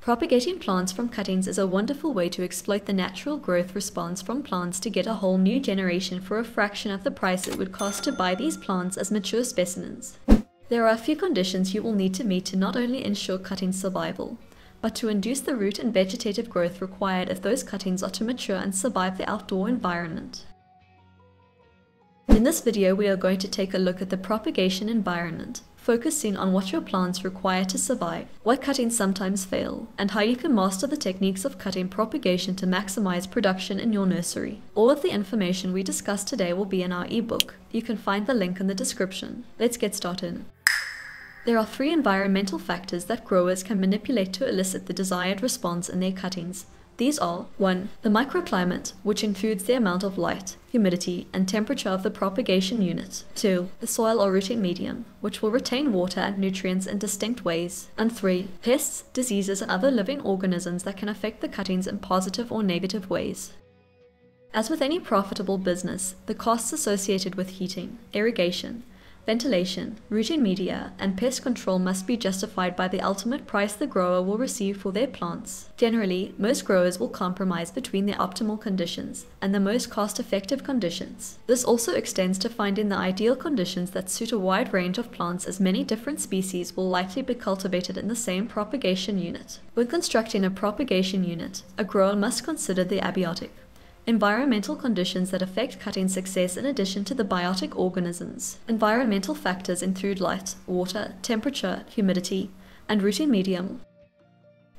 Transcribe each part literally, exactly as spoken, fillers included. Propagating plants from cuttings is a wonderful way to exploit the natural growth response from plants to get a whole new generation for a fraction of the price it would cost to buy these plants as mature specimens. There are a few conditions you will need to meet to not only ensure cutting survival, but to induce the root and vegetative growth required if those cuttings are to mature and survive the outdoor environment. In this video we are going to take a look at the propagation environment, focusing on what your plants require to survive, why cuttings sometimes fail, and how you can master the techniques of cutting propagation to maximize production in your nursery. All of the information we discussed today will be in our ebook. You can find the link in the description. Let's get started. There are three environmental factors that growers can manipulate to elicit the desired response in their cuttings. These are one The microclimate, which includes the amount of light, humidity, and temperature of the propagation unit. two The soil or rooting medium, which will retain water and nutrients in distinct ways. And three Pests, diseases, and other living organisms that can affect the cuttings in positive or negative ways. As with any profitable business, the costs associated with heating, irrigation, ventilation, rooting media, and pest control must be justified by the ultimate price the grower will receive for their plants. Generally, most growers will compromise between the optimal conditions and the most cost-effective conditions. This also extends to finding the ideal conditions that suit a wide range of plants, as many different species will likely be cultivated in the same propagation unit. When constructing a propagation unit, a grower must consider the abiotic, environmental conditions that affect cutting success, in addition to the biotic organisms. Environmental factors include light, water, temperature, humidity, and rooting medium.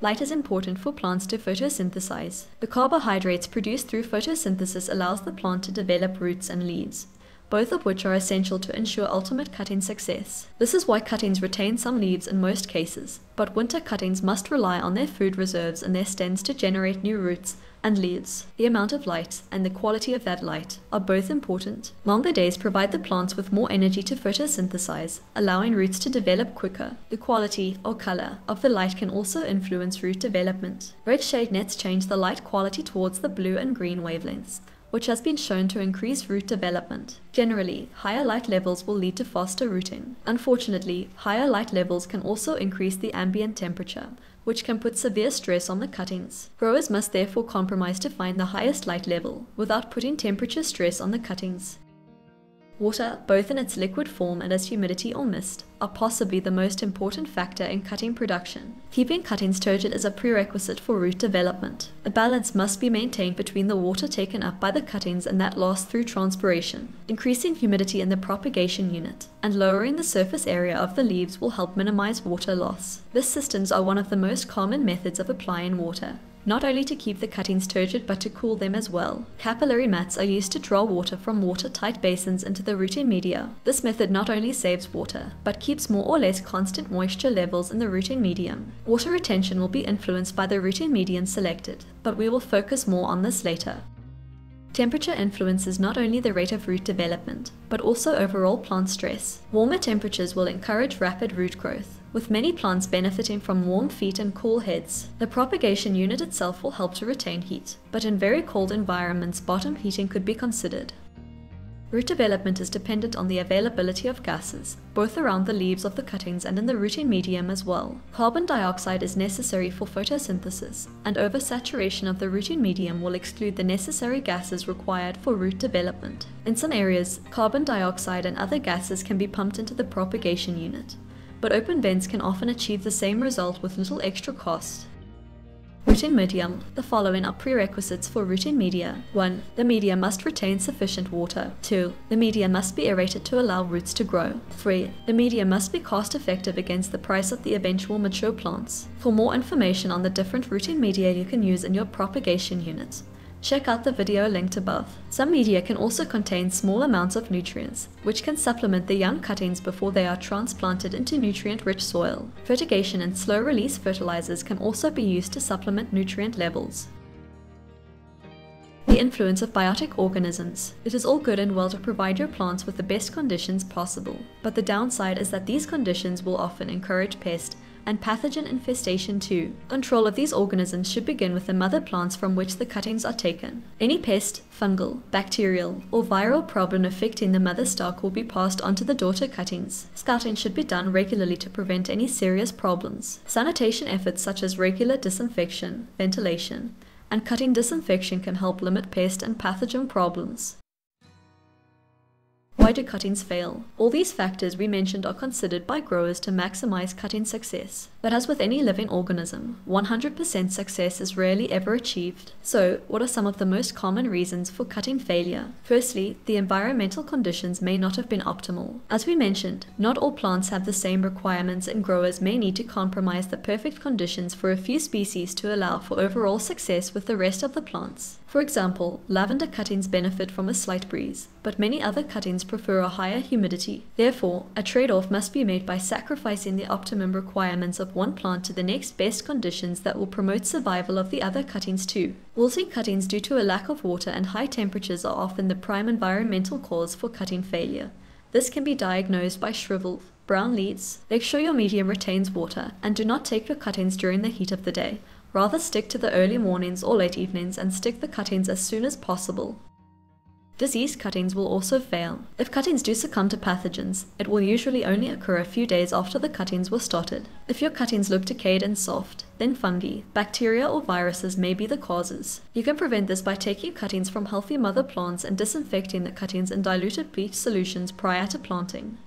Light is important for plants to photosynthesize. The carbohydrates produced through photosynthesis allows the plant to develop roots and leaves, both of which are essential to ensure ultimate cutting success. This is why cuttings retain some leaves in most cases, but winter cuttings must rely on their food reserves and their stems to generate new roots and leaves. The amount of light and the quality of that light are both important. Longer days provide the plants with more energy to photosynthesize, allowing roots to develop quicker. The quality or color of the light can also influence root development. Red shade nets change the light quality towards the blue and green wavelengths, which has been shown to increase root development. Generally, higher light levels will lead to faster rooting. Unfortunately, higher light levels can also increase the ambient temperature, which can put severe stress on the cuttings. Growers must therefore compromise to find the highest light level without putting temperature stress on the cuttings. Water, both in its liquid form and as humidity or mist, are possibly the most important factor in cutting production. Keeping cuttings turgid is a prerequisite for root development. A balance must be maintained between the water taken up by the cuttings and that lost through transpiration. Increasing humidity in the propagation unit and lowering the surface area of the leaves will help minimize water loss. These systems are one of the most common methods of applying water, not only to keep the cuttings turgid but to cool them as well. Capillary mats are used to draw water from water-tight basins into the rooting media. This method not only saves water, but keeps more or less constant moisture levels in the rooting medium. Water retention will be influenced by the rooting medium selected, but we will focus more on this later. Temperature influences not only the rate of root development, but also overall plant stress. Warmer temperatures will encourage rapid root growth, with many plants benefiting from warm feet and cool heads. The propagation unit itself will help to retain heat, but in very cold environments, bottom heating could be considered. Root development is dependent on the availability of gases, both around the leaves of the cuttings and in the rooting medium as well. Carbon dioxide is necessary for photosynthesis, and oversaturation of the rooting medium will exclude the necessary gases required for root development. In some areas, carbon dioxide and other gases can be pumped into the propagation unit, but open vents can often achieve the same result with little extra cost. Rooting medium. The following are prerequisites for rooting media. one The media must retain sufficient water. two The media must be aerated to allow roots to grow. three The media must be cost effective against the price of the eventual mature plants. For more information on the different rooting media you can use in your propagation unit, check out the video linked above. Some media can also contain small amounts of nutrients, which can supplement the young cuttings before they are transplanted into nutrient-rich soil. Fertigation and slow-release fertilizers can also be used to supplement nutrient levels. The influence of biotic organisms. It is all good and well to provide your plants with the best conditions possible, but the downside is that these conditions will often encourage pest and pathogen infestation too. Control of these organisms should begin with the mother plants from which the cuttings are taken. Any pest, fungal, bacterial, or viral problem affecting the mother stock will be passed on to the daughter cuttings. Scouting should be done regularly to prevent any serious problems. Sanitation efforts such as regular disinfection, ventilation, and cutting disinfection can help limit pest and pathogen problems. Why do cuttings fail? All these factors we mentioned are considered by growers to maximize cutting success. But as with any living organism, one hundred percent success is rarely ever achieved. So, what are some of the most common reasons for cutting failure? Firstly, the environmental conditions may not have been optimal. As we mentioned, not all plants have the same requirements, and growers may need to compromise the perfect conditions for a few species to allow for overall success with the rest of the plants. For example, lavender cuttings benefit from a slight breeze, but many other cuttings prefer a higher humidity. Therefore, a trade-off must be made by sacrificing the optimum requirements of one plant to the next best conditions that will promote survival of the other cuttings too. Wilting cuttings due to a lack of water and high temperatures are often the prime environmental cause for cutting failure. This can be diagnosed by shriveled, brown leaves. Make sure your medium retains water and do not take your cuttings during the heat of the day. Rather stick to the early mornings or late evenings and stick the cuttings as soon as possible. Diseased cuttings will also fail. If cuttings do succumb to pathogens, it will usually only occur a few days after the cuttings were started. If your cuttings look decayed and soft, then fungi, bacteria or viruses may be the causes. You can prevent this by taking cuttings from healthy mother plants and disinfecting the cuttings in diluted bleach solutions prior to planting.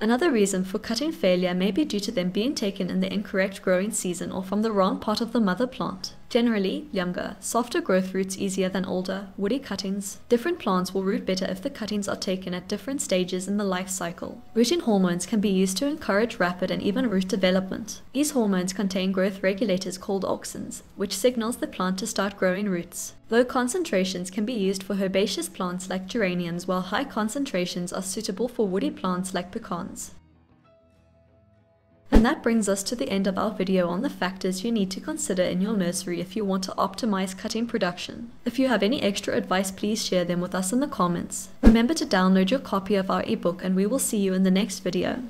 Another reason for cutting failure may be due to them being taken in the incorrect growing season or from the wrong part of the mother plant. Generally, younger, softer growth roots easier than older, woody cuttings. Different plants will root better if the cuttings are taken at different stages in the life cycle. Rooting hormones can be used to encourage rapid and even root development. These hormones contain growth regulators called auxins, which signals the plant to start growing roots. Low concentrations can be used for herbaceous plants like geraniums, while high concentrations are suitable for woody plants like pecans. And that brings us to the end of our video on the factors you need to consider in your nursery if you want to optimize cutting production. If you have any extra advice, please share them with us in the comments. Remember to download your copy of our ebook, and we will see you in the next video.